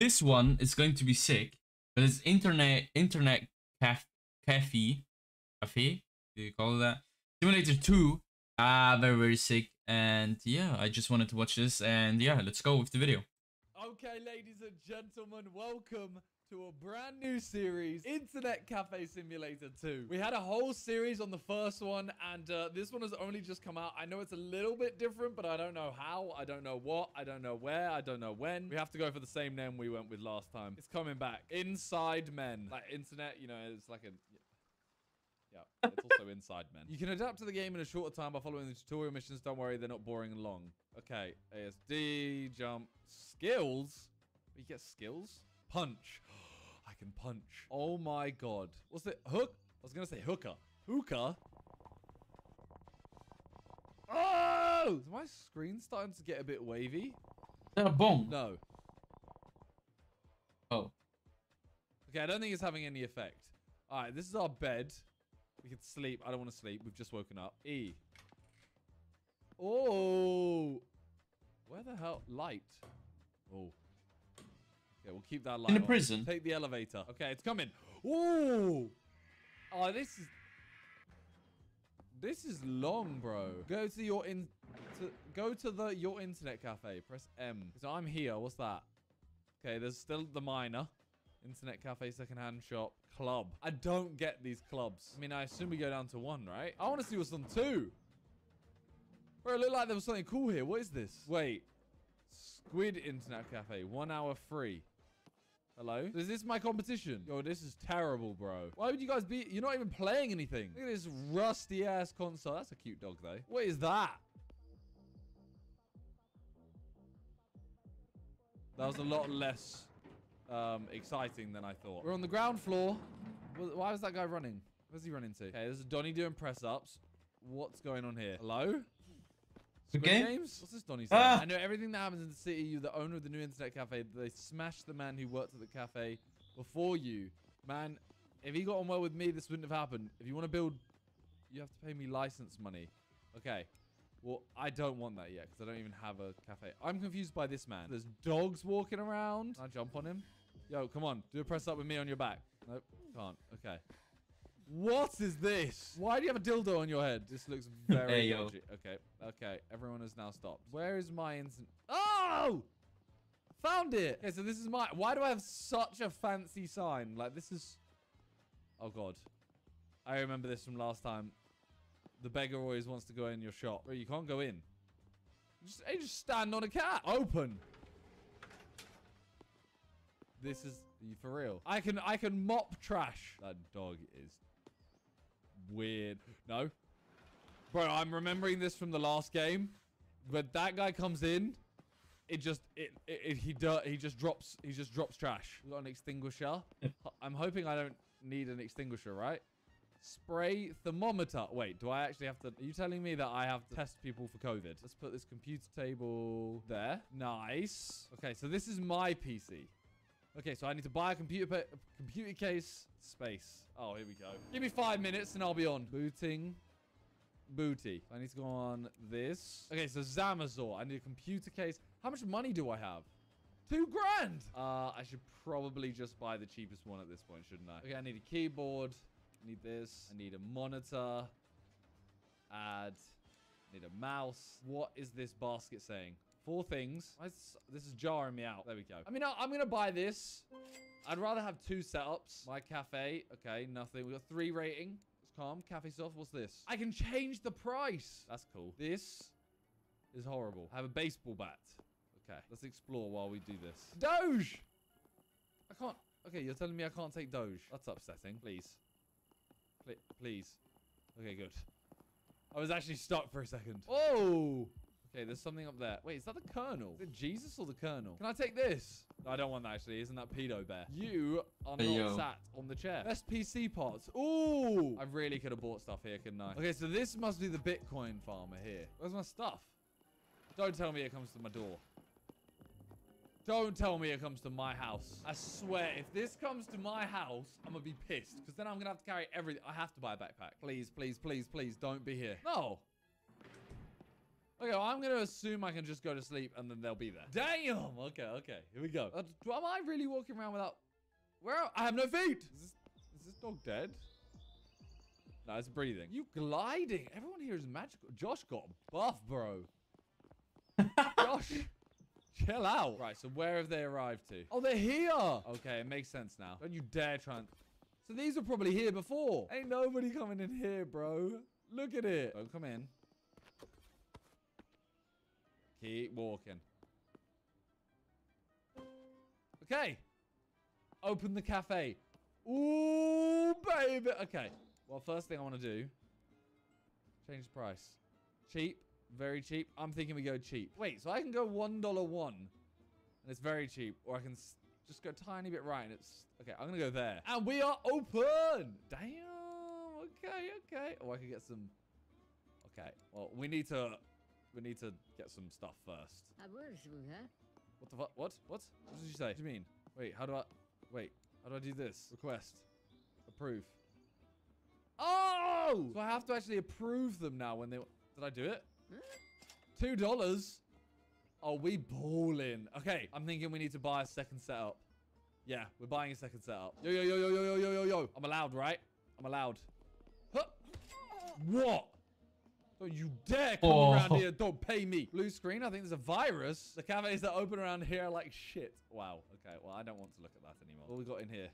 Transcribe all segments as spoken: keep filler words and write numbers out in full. This one is going to be sick, but it's internet internet caf cafe cafe. Do you call it that? Simulator two. Ah, uh, very very sick. And yeah, I just wanted to watch this. And yeah, let's go with the video. Okay, ladies and gentlemen, welcome to a brand new series, Internet Cafe Simulator two. We had a whole series on the first one, and uh, this one has only just come out. I know it's a little bit different, but I don't know how, I don't know what, I don't know where, I don't know when. We have to go for the same name we went with last time. It's coming back. Inside Men. Like internet, you know, it's like a... Yeah, it's also Inside Men. You can adapt to the game in a shorter time by following the tutorial missions. Don't worry, they're not boring and long. Okay, A S D, jump, skills. You get skills? Punch. I can punch. Oh my god. What's the hook? I was gonna say hooker. Hooker? Oh! Is my screen starting to get a bit wavy? Is that a bomb? No. Oh. Okay, I don't think it's having any effect. All right, this is our bed. We can sleep. I don't want to sleep. We've just woken up. E. Oh. Where the hell? Light. Oh. Okay, we'll keep that light. In a prison. Take the elevator. Okay, it's coming. Ooh. Oh, this is... This is long, bro. Go to your in... To, go to the your internet cafe. Press M. So I'm here. What's that? Okay, there's still the miner. Internet cafe, secondhand shop, club. I don't get these clubs. I mean, I assume we go down to one, right? I want to see what's on two. Bro, it looked like there was something cool here. What is this? Wait. Squid Internet Cafe. One hour free. Hello? Is this my competition? Yo, this is terrible, bro. Why would you guys be... You're not even playing anything. Look at this rusty-ass console. That's a cute dog, though. What is that? That was a lot less... Um, exciting than I thought. We're on the ground floor. Why was that guy running? Where's he running to? Okay, this is Donnie doing press-ups. What's going on here? Hello? Squid okay. Games? What's this Donnie saying? Ah. I know everything that happens in the city. You, the owner of the new internet cafe. They smashed the man who worked at the cafe before you. Man, if he got on well with me, this wouldn't have happened. If you want to build, you have to pay me license money. Okay. Well, I don't want that yet because I don't even have a cafe. I'm confused by this man. There's dogs walking around. Can I jump on him? Yo, come on. Do a press up with me on your back. Nope, can't. Okay. What is this? Why do you have a dildo on your head? This looks very dodgy. Okay, okay. Everyone has now stopped. Where is my instant? Oh! Found it! Okay, so this is my... Why do I have such a fancy sign? Like, this is... Oh, God. I remember this from last time. The beggar always wants to go in your shop. Bro, you can't go in. Just, you just stand on a cat. Open. This is... You for real? I can I can mop trash. That dog is weird. No, bro. I'm remembering this from the last game. But that guy comes in. It just it, it, it he dirt he just drops he just drops trash. We got an extinguisher. I'm hoping I don't need an extinguisher, right? Spray thermometer. Wait, do I actually have to? Are you telling me that I have to test people for COVID? Let's put this computer table there. Nice. Okay, so this is my P C. Okay, so I need to buy a computer a computer case. Space. Oh, here we go. Give me five minutes and I'll be on. Booting. Booty. I need to go on this. Okay, so Zamazor. I need a computer case. How much money do I have? Two grand. Uh, I should probably just buy the cheapest one at this point, shouldn't I? Okay, I need a keyboard. I need this. I need a monitor. Add. I need a mouse. What is this basket saying? Four things. This is jarring me out. There we go. I mean, I'm going to buy this. I'd rather have two setups. My cafe. Okay, nothing. We got three rating. It's calm. Cafe soft. What's this? I can change the price. That's cool. This is horrible. I have a baseball bat. Okay, let's explore while we do this. Doge! I can't. Okay, you're telling me I can't take Doge. That's upsetting. Please. Pl please. Okay, good. I was actually stuck for a second. Oh! Okay, there's something up there. Wait, is that the Colonel? Is it Jesus or the Colonel? Can I take this? No, I don't want that, actually. Isn't that pedo bear? You are not hey, sat on the chair. Best P C parts. Ooh! I really could have bought stuff here, couldn't I? Okay, so this must be the Bitcoin farmer here. Where's my stuff? Don't tell me it comes to my door. Don't tell me it comes to my house. I swear, if this comes to my house, I'm going to be pissed. Because then I'm going to have to carry everything. I have to buy a backpack. Please, please, please, please don't be here. No. Okay, well, I'm going to assume I can just go to sleep and then they'll be there. Damn! Okay, okay. Here we go. Uh, am I really walking around without... Where? I have no feet! Is this, is this dog dead? No, it's breathing. You gliding. Everyone here is magical. Josh got buff, bro. Josh... Chill out. Right, so where have they arrived to? Oh, they're here. Okay, it makes sense now. Don't you dare try and... So these were probably here before. Ain't nobody coming in here, bro. Look at it. Don't come in. Keep walking. Okay. Open the cafe. Ooh, baby. Okay. Well, first thing I want to do... Change the price. Cheap. Very cheap. I'm thinking we go cheap. Wait, so I can go one dollar one. And it's very cheap. Or I can just go tiny bit right and it's... Okay, I'm going to go there. And we are open! Damn! Okay, okay. Or oh, I can get some... Okay. Well, we need to... We need to get some stuff first. What the fuck? What? What? What did you say? What do you mean? Wait, how do I... Wait. How do I do this? Request. Approve. Oh! So I have to actually approve them now when they... Did I do it? Two dollars? Oh, we balling. Okay, I'm thinking we need to buy a second setup. Yeah, we're buying a second setup. Yo, yo, yo, yo, yo, yo, yo, yo, yo. I'm allowed, right? I'm allowed. Huh? What? Don't you dare come oh. around here. Don't pay me. Blue screen? I think there's a virus. The cafes that open around here are like shit. Wow. Okay, well, I don't want to look at that anymore. What we got in here?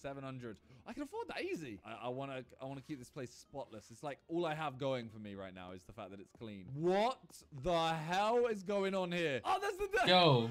seven hundred. I can afford that easy. I want to I want to keep this place spotless. It's like all I have going for me right now is the fact that it's clean. What the hell is going on here? Oh, that's the... Yo.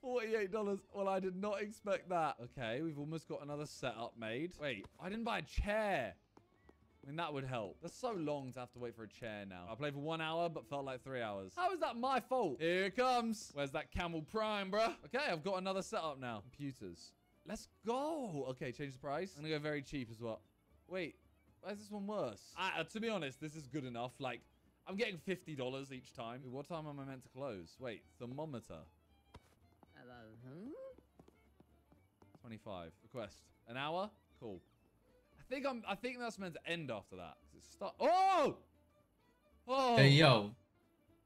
forty-eight dollars. Well, I did not expect that. Okay, we've almost got another setup made. Wait, I didn't buy a chair. I mean, that would help. That's so long to have to wait for a chair now. I played for one hour, but felt like three hours. How is that my fault? Here it comes. Where's that Camel Prime, bruh? Okay, I've got another setup now. Computers. Let's go. Okay, change the price. I'm gonna go very cheap as well. Wait, why is this one worse? Uh, to be honest, this is good enough. Like, I'm getting fifty dollars each time. What time am I meant to close? Wait, thermometer. Hello. twenty-five. Request. An hour? Cool. I think I'm. I think that's meant to end after that. It's start. Oh! Oh! Hey yo!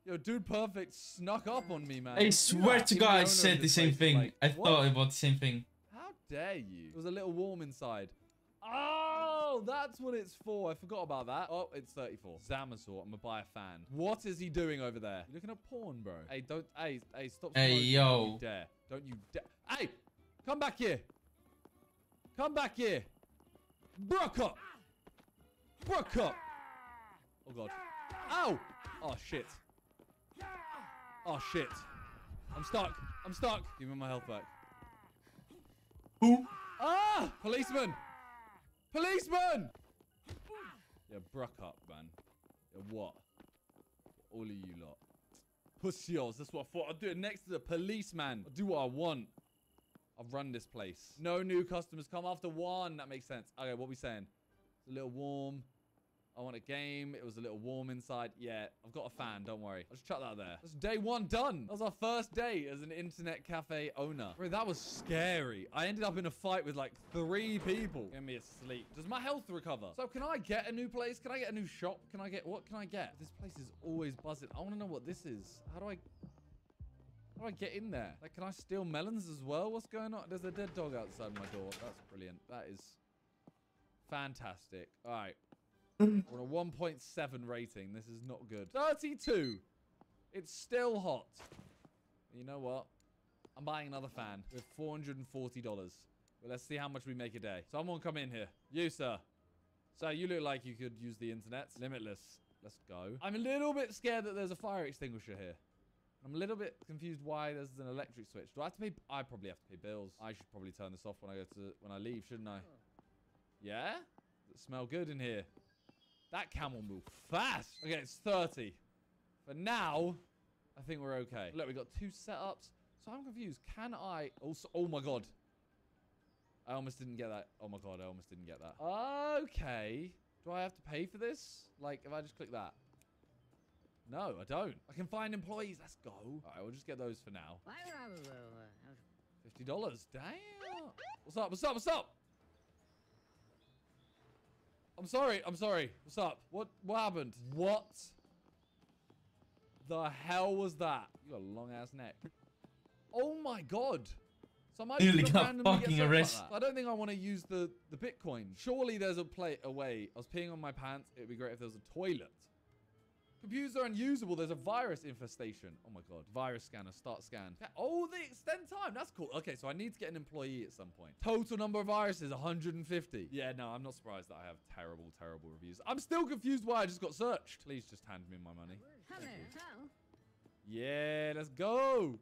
Yo, Dude Perfect snuck up on me, man. I swear to God, I said the same thing. Like, I what? thought about the same thing. How dare you? It was a little warm inside. Oh, that's what it's for. I forgot about that. Oh, it's thirty-four. Zamazor, I'm gonna buy a fan. What is he doing over there? You're looking at porn, bro. Hey, don't. Hey, hey, stop. Hey yo! Don't you dare! Don't you dare! Hey, come back here! Come back here! Broke up! Broke up! Oh, God. Ow! Oh, shit. Oh, shit. I'm stuck. I'm stuck. Give me my health back. Who? Ah! Policeman! Policeman! Yeah, broke up, man. Yeah, what? All of you lot. Pussios. That's what I thought. I'll do it next to the policeman. I'll do what I want. I'll run this place. No new customers come after one. That makes sense. Okay, what are we saying? It's a little warm. I want a game. It was a little warm inside. Yeah, I've got a fan. Don't worry. I'll just chuck that there. That's day one done. That was our first day as an internet cafe owner. Bro, that was scary. I ended up in a fight with like three people. Give me a sleep. Does my health recover? So can I get a new place? Can I get a new shop? Can I get... What can I get? This place is always buzzing. I want to know what this is. How do I... How do I get in there? Like, can I steal melons as well? What's going on? There's a dead dog outside my door. That's brilliant. That is fantastic. All right. We're on a one point seven rating. This is not good. thirty-two. It's still hot. You know what? I'm buying another fan with four hundred forty dollars. Well, let's see how much we make a day. Someone come in here. You, sir. Sir, you look like you could use the internet. Limitless. Let's go. I'm a little bit scared that there's a fire extinguisher here. I'm a little bit confused why there's an electric switch. Do I have to pay? I probably have to pay bills. I should probably turn this off when I go to when I leave, shouldn't I? Yeah? Does it smell good in here? That camel moved fast. Okay, it's thirty. For now, I think we're okay. Look, we got two setups. So I'm confused. Can I also? Oh my god. I almost didn't get that. Oh my god, I almost didn't get that. Okay. Do I have to pay for this? Like, if I just click that. No, I don't. I can find employees. Let's go. All right, we'll just get those for now. fifty dollars. Damn. What's up? What's up? What's up? I'm sorry. I'm sorry. What's up? What what happened? What the hell was that? You got a long ass neck. Oh my god. So I might nearly got fucking arrested. Like I don't think I want to use the the Bitcoin. Surely there's a plate away. I was peeing on my pants. It'd be great if there was a toilet. Computers are unusable. There's a virus infestation. Oh, my God. Virus scanner. Start scan. Oh, they extend time. That's cool. Okay, so I need to get an employee at some point. Total number of viruses, one hundred fifty. Yeah, no, I'm not surprised that I have terrible, terrible reviews. I'm still confused why I just got searched. Please just hand me my money. Hello. Yeah, let's go.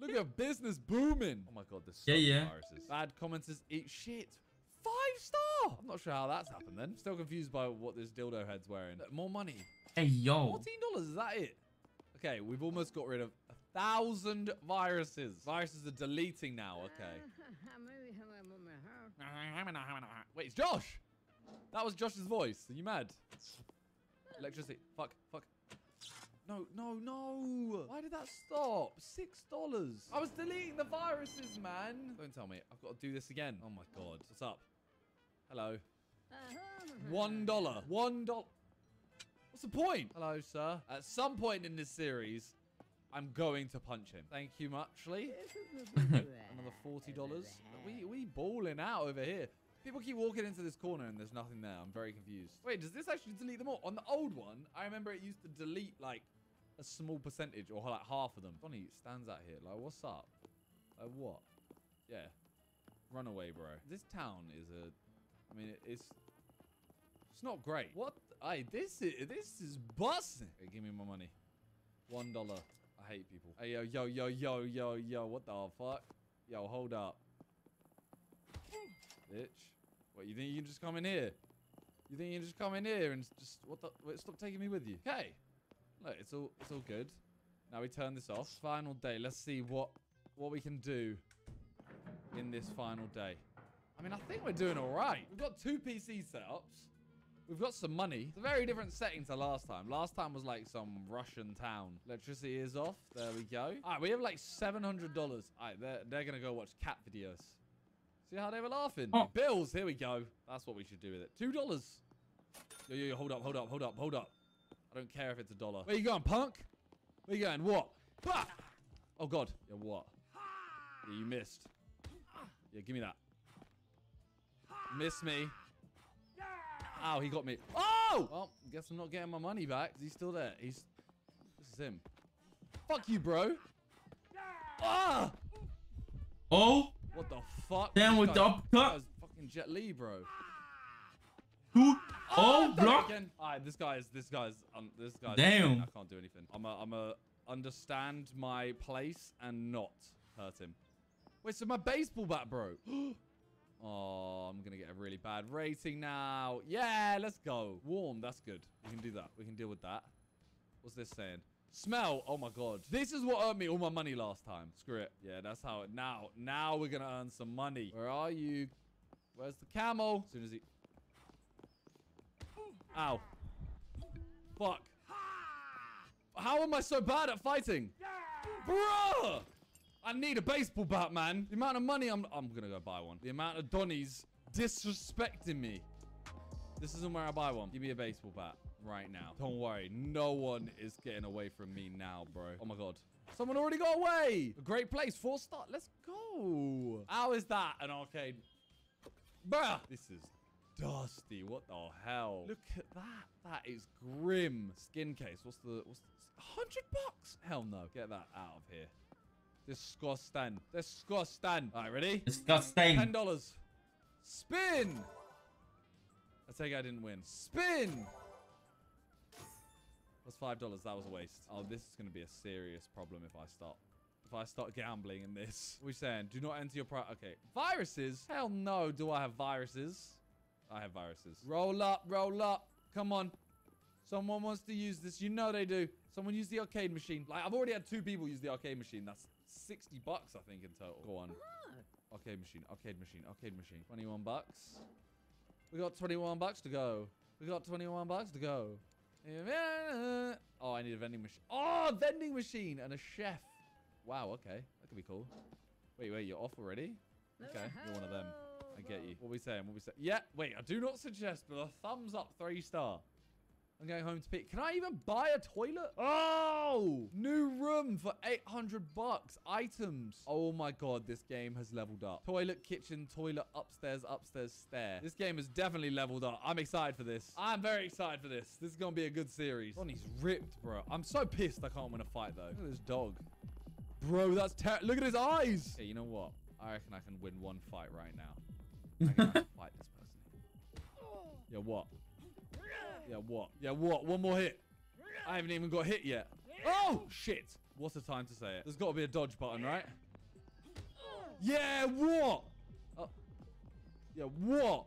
Look at business booming. Oh, my God. There's so yeah, many yeah. viruses. Bad commenters eat shit. Five star! I'm not sure how that's happened then. Still confused by what this dildo head's wearing. Look, more money. Hey, yo. fourteen dollars, is that it? Okay, we've almost got rid of a thousand viruses. Viruses are deleting now, okay. Wait, it's Josh! That was Josh's voice. Are you mad? Electricity. Fuck, fuck. No, no, no. Why did that stop? six dollars. I was deleting the viruses, man. Don't tell me. I've got to do this again. Oh, my God. What's up? Hello. One dollar. One dollar. What's the point? Hello, sir. At some point in this series, I'm going to punch him. Thank you muchly. Another forty dollars. We, we balling out over here. People keep walking into this corner and there's nothing there. I'm very confused. Wait, does this actually delete them all? On the old one, I remember it used to delete like a small percentage or like half of them. Donnie stands out here. Like, what's up? Like, what? Yeah. Run away, bro. This town is a... I mean, it's... It's not great. What? I this is... This is busting. Okay, give me my money. One dollar. I hate people. Hey, yo, yo, yo, yo, yo, yo. What the fuck? Yo, hold up. Bitch. What, you think you can just come in here? You think you can just come in here and just... What the... Wait, stop taking me with you. Okay. Look, it's all it's all good. Now we turn this off. Final day. Let's see what, what we can do in this final day. I mean, I think we're doing all right. We've got two P C setups. We've got some money. It's a very different setting to last time. Last time was like some Russian town. Electricity is off. There we go. All right, we have like seven hundred dollars. All right, they're, they're going to go watch cat videos. See how they were laughing? Oh. Bills, here we go. That's what we should do with it. two dollars. Yo, yo, yo, hold up, hold up, hold up, hold up. I don't care if it's a dollar. Where you going, punk? Where you going? What? Bah! Oh, God. Yeah, what? Yeah, you missed. Yeah, give me that. Miss me. Ow, he got me. Oh! Well, guess I'm not getting my money back. He's still there. He's... This is him. Fuck you, bro. Ah! Oh! What the fuck? Down with the uppercut. That was fucking Jet Li, bro. Who? Oh, block. All right, this guy's, this guy's, um, this guy's. Damn. I can't do anything. I'm a, I'm a understand my place and not hurt him. Wait, so my baseball bat broke. Oh, I'm going to get a really bad rating now. Yeah, let's go. Warm, that's good. We can do that. We can deal with that. What's this saying? Smell. Oh, my God. This is what earned me all my money last time. Screw it. Yeah, that's how it... Now, now we're going to earn some money. Where are you? Where's the camel? As soon as he... Ow. Fuck. How am I so bad at fighting? Bruh! I need a baseball bat, man. The amount of money I'm... I'm going to go buy one. The amount of Donnies disrespecting me. This isn't where I buy one. Give me a baseball bat right now. Don't worry. No one is getting away from me now, bro. Oh, my God. Someone already got away. A great place. Four star. Let's go. How is that an arcade? Bruh. This is dusty. What the hell? Look at that. That is grim. Skin case. What's the... What's the... one hundred bucks? Hell no. Get that out of here. Disgusting. Disgusting. All right, ready? Disgusting. ten dollars. Spin. I take I didn't win. Spin. That's five dollars. That was a waste. Oh, this is going to be a serious problem if I start, if I start gambling in this. What are we saying? Do not enter your pri- Okay. Viruses? Hell no. Do I have viruses? I have viruses. Roll up. Roll up. Come on. Someone wants to use this. You know they do. Someone use the arcade machine. Like, I've already had two people use the arcade machine. That's sixty bucks, I think, in total. Go on. Arcade machine. Arcade machine. Arcade machine. twenty-one bucks. We got twenty-one bucks to go. We got twenty-one bucks to go. Oh, I need a vending machine. Oh, vending machine and a chef. Wow, okay. That could be cool. Wait, wait, you're off already? Okay, you're one of them. I get you. What are we saying? What are we saying? Yeah, wait, I do not suggest, but a thumbs up, three star. I'm going home to pick. Can I even buy a toilet? Oh! New room for eight hundred bucks. Items. Oh my God, this game has leveled up. Toilet, kitchen, toilet, upstairs, upstairs, stair. This game has definitely leveled up. I'm excited for this. I'm very excited for this. This is going to be a good series. Donnie's ripped, bro. I'm so pissed I can't win a fight, though. Look at this dog. Bro, that's terrible. Look at his eyes. Hey, you know what? I reckon I can win one fight right now. I can I fight this person. Yeah, what? Yeah, what? Yeah, what? One more hit. I haven't even got hit yet. Oh, shit. What's the time to say it? There's got to be a dodge button, right? Yeah, what? Oh. Yeah, what?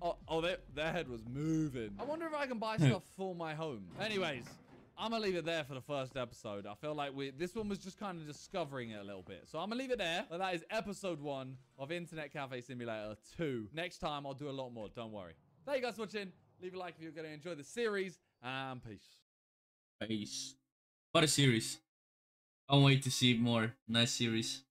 Oh, oh they, their head was moving. I wonder if I can buy stuff for my home. Anyways, I'm going to leave it there for the first episode. I feel like we this one was just kind of discovering it a little bit. So I'm going to leave it there. But that is episode one of Internet Cafe Simulator two. Next time, I'll do a lot more. Don't worry. Thank you guys for watching. Leave a like if you're going to enjoy the series. And peace. Peace. What a series. Can't wait to see more. Nice series.